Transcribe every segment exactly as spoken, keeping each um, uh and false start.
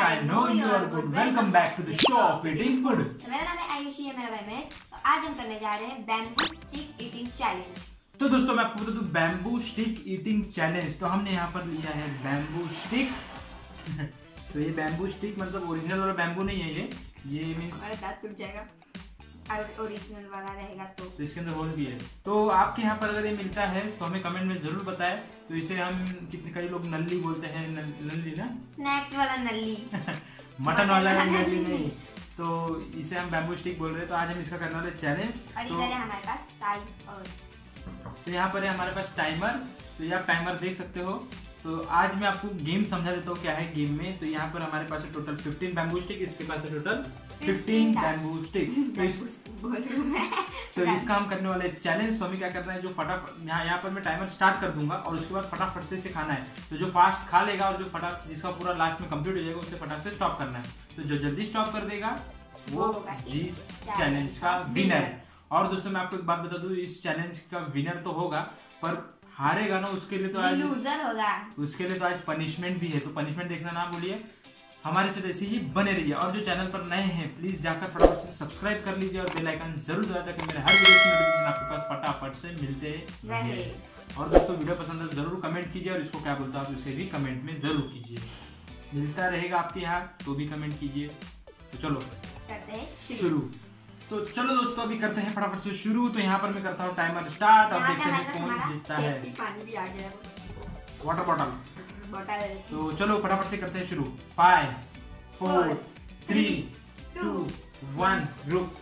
I know you are good. Welcome back to the show of eating food. मेरा नाम है आयुषी है, मेरा भाई मैं। तो आज हम करने जा रहे हैं बैम्बू स्टिक ईटिंग चैलेंज। तो दोस्तों मैं आपको बता दूं बैम्बू स्टिक ईटिंग चैलेंज। तो हमने यहाँ पर लिया है बैम्बू स्टिक। तो ये बैम्बू स्टिक मतलब ओरिजिनल वाला बैम्बू नहीं है, ये ये मींस दांत टूट जाएगा और ओरिजिनल वाला रहेगा तो, तो इसके अंदर होल भी है। तो आपके यहाँ पर अगर ये मिलता है तो हमें कमेंट में जरूर बताएं। तो इसे हम कितने कई लोग नल्ली बोलते हैं, नल्ली ना, स्नैक्स वाला नल्ली मटन वाला नल्ली नहीं, तो इसे हम बैम्बू स्टिक बोल रहे हैं। तो आज हम इसका करने वाले चैलेंज। और इधर है हमारे पास टाइम और तो यहाँ पर है हमारे पास टाइमर। तो ये आप टाइमर देख सकते हो। तो आज मैं आपको गेम समझा देता हूँ क्या है गेम में। तो यहाँ पर हमारे पास है टोटल फिफ्टीन बैम्बू स्टिक, इसके पास है टोटल फिफ्टीन बैम्बू स्टिक। तो इस तो इसका हम करने वाले चैलेंज। तो हमें क्या करना है, जो फटाफट यहाँ यहाँ पर मैं टाइमर स्टार्ट कर दूंगा और उसके बाद फटाफट से इसे खाना है। तो जो फास्ट खा लेगा और जो फटाफट जिसका पूरा लास्ट में कंप्लीट हो जाएगा उसे फटाफट से स्टॉप करना है। तो जो जल्दी स्टॉप कर देगा वो इस चैलेंज का विनर। और दोस्तों मैं आपको एक बात बता दूं, इस चैलेंज का विनर तो होगा पर हारेगा ना उसके लिए तो आज लूजर होगा, उसके लिए तो आज पनिशमेंट भी है। तो पनिशमेंट देखना ना भूलिए, हमारे साथ ऐसे ही बने रहिए। और जो चैनल पर नए हैं प्लीज जाकर फटाफट से सब्सक्राइब कर लीजिए और बेल आइकन जरूर दबाएं ताकि मेरे हर वीडियो की नोटिफिकेशन आपके पास फटाफट से मिलते रहे। और दोस्तों वीडियो पसंद है जरूर कमेंट कीजिए और इसको क्या बोलते हैं आप उसे भी कमेंट में जरूर कीजिए। मिलता रहेगा आपके यहाँ तो भी कमेंट कीजिए। तो चलो करते हैं शुरू। तो चलो दोस्तों अभी करते हैं फटाफट से शुरू। तो यहाँ पर मैं करता हूँ टाइमर स्टार्ट और देखते हैं कौन जीतता है। पानी भी आ गया, वाटर बॉटल। तो चलो फटाफट से करते हैं शुरू। Five four three two one, रुक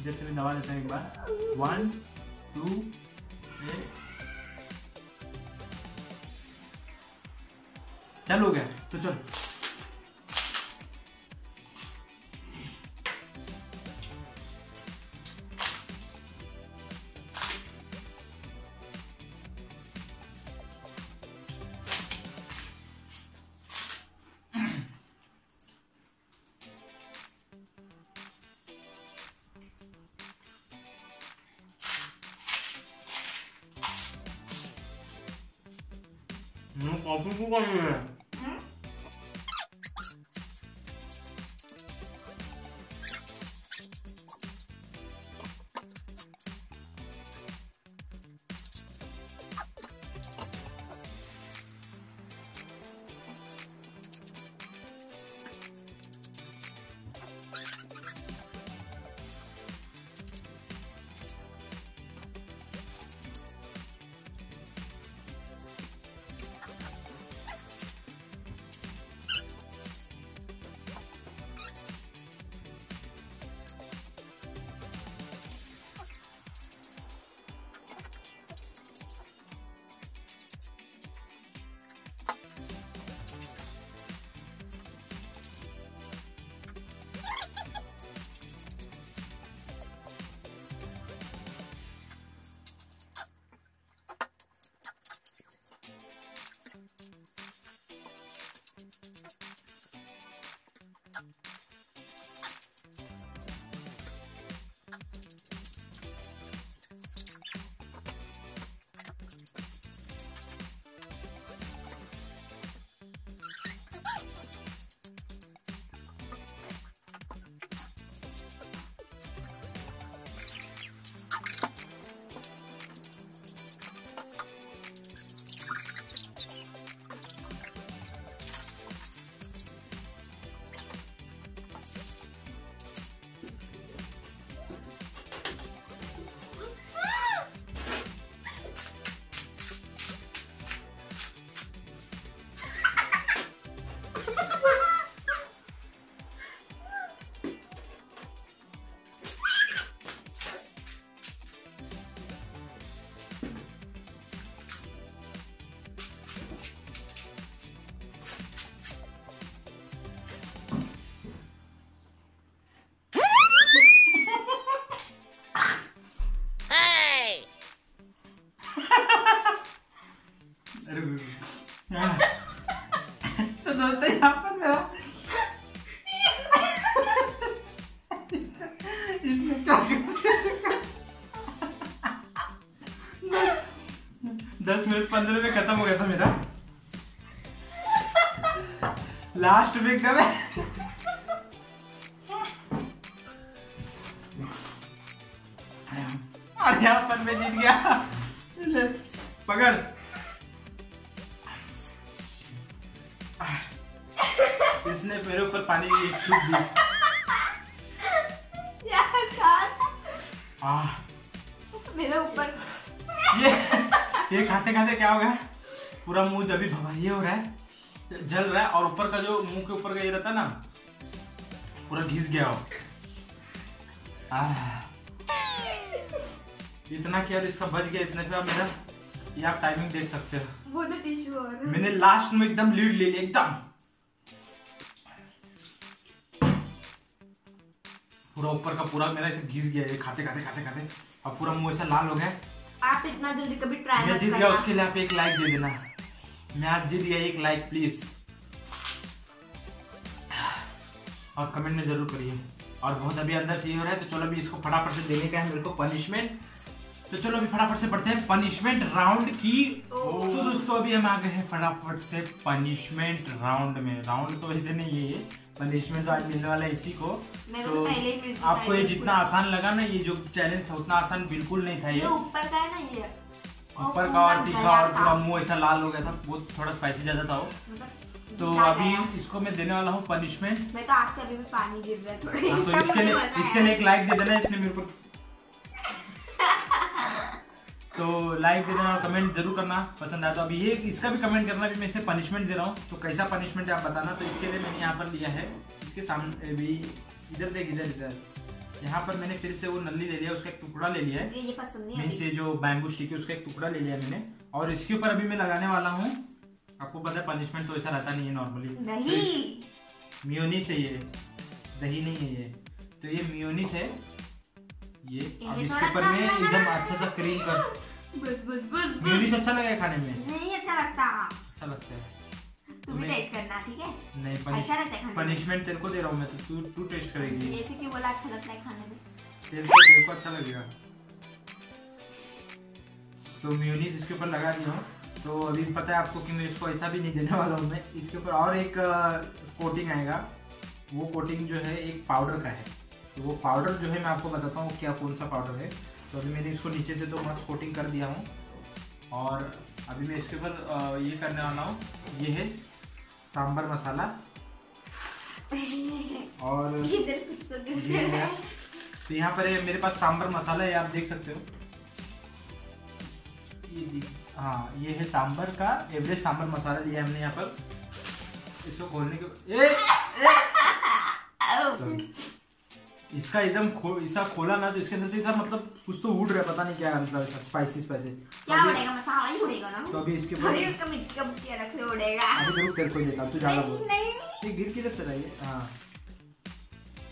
इधर से भी दबा देते हैं एक बार। वन टू चल हो गया। तो चलो काफी सूखा ही है। तो दोस्तों यहाँ पर मेरा इसमें क्या दस मिनट पंद्रह में खत्म हो गया था मेरा। लास्ट वीक में अरे अपन में जीत गया। पकड़ इसने मेरे ऊपर पानी छूट दिया। मेरे ऊपर ये ये खाते खाते क्या हो गया, पूरा मुंह जब भी भवाइये हो रहा है, जल रहा है, और ऊपर का जो मुंह के ऊपर का ये रहता है ना पूरा घिस गया हो। इतना किया और इसका बच गया। इतने पे आप मेरा ये आप टाइमिंग देख सकते हो, वो तो टिश्यू और मैंने लास्ट में एकदम लीड ले लिया एकदम। पूरा ऊपर का पूरा मेरा ऐसे घिस गया ये खाते खाते खाते खाते, और पूरा मुंह ऐसा लाल हो गया। आप इतना जल्दी कभी ट्राई मत करना। उसके लिए आप एक लाइक दे देना। मैं आज जीत गया, एक लाइक प्लीज और कमेंट में जरूर करिए। और बहुत अभी अंदर से ये हो रहा है, तो चलो अभी इसको फटाफट से देने का है मेरे को पनिशमेंट। तो चलो अभी फटाफट से पढ़ते हैं पनिशमेंट राउंड की। तो दोस्तों अभी हम आ गए हैं फटाफट से पनिशमेंट राउंड में। राउंड तो वैसे नहीं है, पनिशमेंट तो आज मिलने वाला है इसी को। तो आपको ये जितना आसान लगा ना, ये जो चैलेंज था उतना आसान बिल्कुल नहीं था। ये ऊपर का है ना, ये ऊपर का और तीखा और पूरा मुंह ऐसा लाल हो गया था, वो थोड़ा स्पाइसी ज्यादा था वो। तो अभी इसको मैं देने वाला हूँ पनिशमेंट। मैं तो आपसे अभी भी पानी गिर रहा है थोड़े। हाँ, तो इसके लिए इसके लिए एक लाइक दे देना, इसने मेरे को तो लाइक दे देना और कमेंट जरूर करना पसंद आया तो। अभी ये इसका भी कमेंट करना कि मैं इसे पनिशमेंट दे रहा हूँ, तो कैसा पनिशमेंट है आप बताना। तो इसके लिए मैंने यहाँ पर लिया है, इसके सामने भी इधर देख इधर इधर यहाँ पर मैंने फिर से वो नली ले लिया, उसका एक टुकड़ा ले लिया है। ये पसंद नहीं है इससे, जो बैम्बू स्टिक है उसका एक टुकड़ा ले लिया मैंने, और इसके ऊपर अभी मैं लगाने वाला हूँ। आपको पता है पनिशमेंट तो ऐसा रहता नहीं है नॉर्मली। नहीं, तो मियोनीस है ये, दही नहीं है ये, तो ये मियोनीस है ये। अब इसके ऊपर में एकदम अच्छा सा क्रीम कर। बस बस बस मियोनीस अच्छा लगेगा खाने में? नहीं अच्छा लगता। अच्छा लगता है, तुम भी टेस्ट करना ठीक है? नहीं अच्छा लगता है। पनिशमेंट तेरे को दे रहा हूँ मैं, तो तू टेस्ट करेगी। जैसे कि बोला अच्छा लगता है खाने में, तेरे को तेरे को अच्छा लगेगा। तो मियोनीस इसके ऊपर लगा दिया। तो अभी पता है आपको कि मैं इसको ऐसा भी नहीं देने वाला हूँ। मैं इसके ऊपर और एक कोटिंग आएगा, वो कोटिंग जो है एक पाउडर का है। तो वो पाउडर जो है मैं आपको बताता हूँ क्या कौन सा पाउडर है। तो अभी मैंने इसको नीचे से तो मस्त कोटिंग कर दिया हूँ, और अभी मैं इसके ऊपर ये करने वाला हूँ। ये है सांभर मसाला, और ये है, तो यहाँ पर है मेरे पास सांभर मसाला है, आप देख सकते हो। हाँ, ये है सांभर का एवरेस्ट सांभर मसाला लिया हमने। यहाँ पर इसको खोलने के ए, ए, इसका एकदम खो, इसका खोला ना तो इसके अंदर से इसका मतलब कुछ तो उड़ रहा है, पता नहीं क्या मतलब स्पाइसी स्पाइसी क्या उड़ेगा, मसाला ही उड़ेगा ना। तो अभी इसके ऊपर इसका मिर्ची का बुकिया रख दो, उड़ेगा। अभी जरूर तेरे को देता तू ज्यादा बोल। नहीं ये गिर के तरफ चलाइए। हां,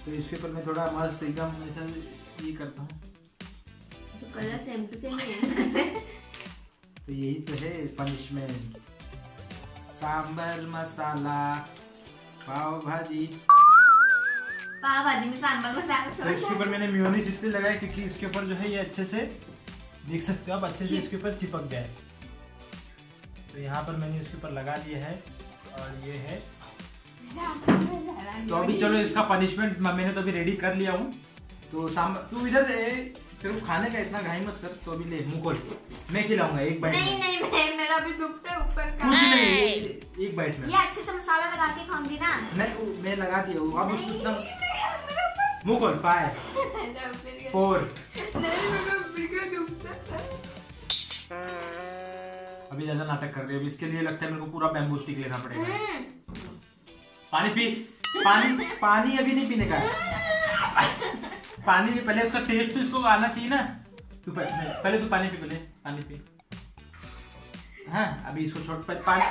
तो इसके ऊपर मैं थोड़ा मस्त एकदम ऐसा ये करता हूं, तो कलर सेम टू सेम है। तो यही तो है पनिशमेंट, सांभर मसाला, पाव भाजी। पाव भाजी में सांभर मसाला। तो इसके ऊपर मैंने मियोनीस इसलिए लगाया क्योंकि इसके ऊपर जो है ये अच्छे से देख सकते हो आप, अच्छे से इसके ऊपर चिपक गया है। तो यहाँ पर मैंने इसके ऊपर लगा दिया है, और ये है। तो अभी चलो इसका पनिशमेंट मैंने तो अभी रेडी कर लिया हूँ। तो सांभर तू इधर सिर्फ खाने का इतना घाई मत कर। तो अभी ले मुंह खोल, मैं खिलाऊंगा एक बाइट। नहीं नहीं, मैं मेरा भी दुखता है ऊपर का। कुछ नहीं, एक बाइट में ये अच्छे से मसाला लगा के खाऊंगी ना। नहीं, मैं लगा दिया हूं, अब एकदम मुंह खोल। Five four. नहीं मेरा बिल्कुल दुखता है। अभी ज्यादा नाटक कर रही है, अभी इसके लिए लगता है मेरे को पूरा बैम्बू स्टिक लेना पड़ेगा। पानी पी, पानी पानी अभी नहीं पीने का। पानी भी पहले, उसका टेस्ट तो इसको आना चाहिए ना। तू पहले तू पानी पी, पहले पानी पी। हाँ, अभी इसको छोड़, पानी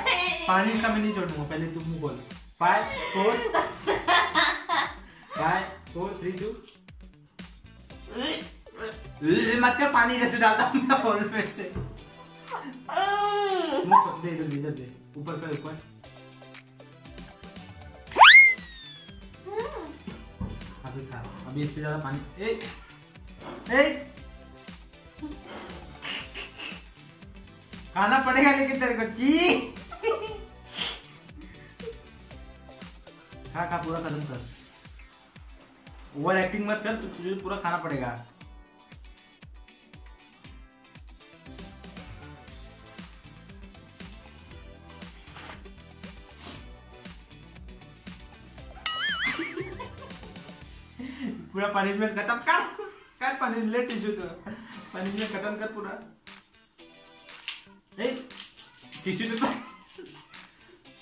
पानी इसका मैं नहीं छोड़ूंगा, पहले तू मुंह खोल। Five four five four three two. मत कर, पानी जैसे डालता हूँ मैं बोल में से। मुंह खोल, दे दे दे ऊपर का ऊपर। अभी इससे ज्यादा पानी। ए, ए, खाना पड़ेगा लेकिन तेरे को जी। खा खा पूरा खत्म कर, ओवर एक्टिंग मत कर, तुझे पूरा खाना पड़ेगा। पूरा पनिशमेंट खत्म कर, कर पनिशमेंट टिश्यू, तो पनिशमेंट खत्म कर पूरा। ए टिश्यू तो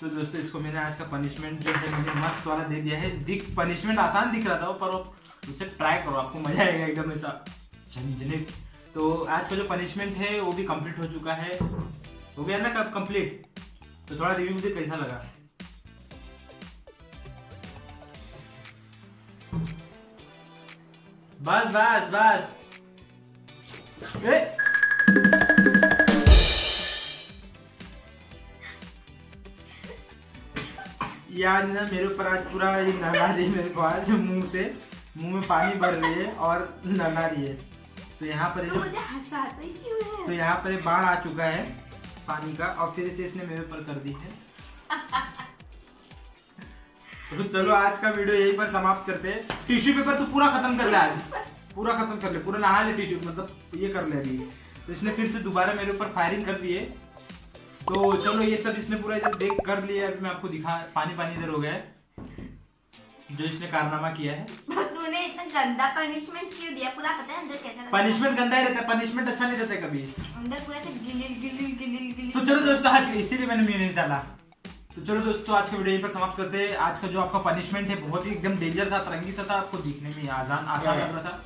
तो दोस्तों इसको मैंने आज का पनिशमेंट जो है मुझे मस्त वाला दे दिया है। दिख पनिशमेंट आसान दिख रहा था पर उसे ट्राई करो, आपको मजा आएगा एकदम ऐसा झंझनेट। तो आज का जो पनिशमेंट है वो भी कंप्लीट हो चुका है, हो गया ना कब कंप्लीट। तो थोड़ा रिव्यू मुझे कैसा लगा। बस बस बस ए? यार ना मेरे ऊपर आज पूरा ये नहला रही है, मेरे को आज मुंह से मुंह में पानी बढ़ रही है और नहला रही है। तो यहाँ पर तो, तो यहाँ पर बाढ़ आ चुका है पानी का और फिर से इसने मेरे ऊपर कर दी है। तो चलो आज का वीडियो यहीं पर समाप्त करते हैं। टिश्यू पेपर तो पूरा खत्म कर ले, आज पूरा खत्म कर ले, पूरा नहा ले टिश्यू, मतलब ये कर ले रही है। तो इसने फिर से दोबारा मेरे ऊपर फायरिंग कर दी है। तो चलो ये सब इसने पूरा इधर देख कर लिया। अभी मैं आपको दिखा, पानी पानी इधर हो गया है जो इसने कारनामा किया है। तूने इतना गंदा पनिशमेंट क्यों दिया? पूरा पता है अंदर कैसा पनिशमेंट गंदा ही रहता है, पनिशमेंट अच्छा नहीं रहता कभी, अंदर पूरा से गिलिल गिलिल गिलिल गिलिल। तो चलो दोस्तों आज इसीलिए मैंने मेयोनेज़ डाला। तो चलो दोस्तों आज का वीडियो यहीं पर समाप्त करते हैं। आज का जो आपका पनिशमेंट है बहुत ही एकदम डेंजर था, तरंगी सा था, आपको दिखने में आसान आसान लग रहा था।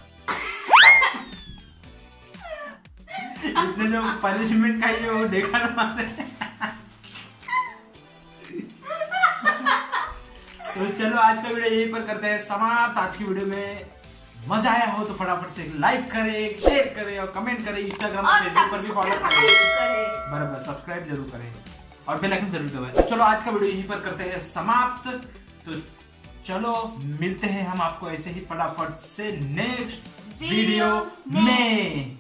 इसने जो पनिशमेंट खाई है वो देखा ना मैंने। तो चलो आज का वीडियो यहीं पर करते हैं समाप्त। आज की वीडियो में मजा आया हो तो फटाफट से लाइक करें, शेयर करें और कमेंट करें। इंस्टाग्राम फेसबुक पर भी फॉलो करें, बराबर सब्सक्राइब जरूर करें और बेल आइकन जरूर दबाएं। तो चलो आज का वीडियो यहीं पर करते हैं समाप्त। तो चलो मिलते हैं हम आपको ऐसे ही फटाफट से नेक्स्ट वीडियो में।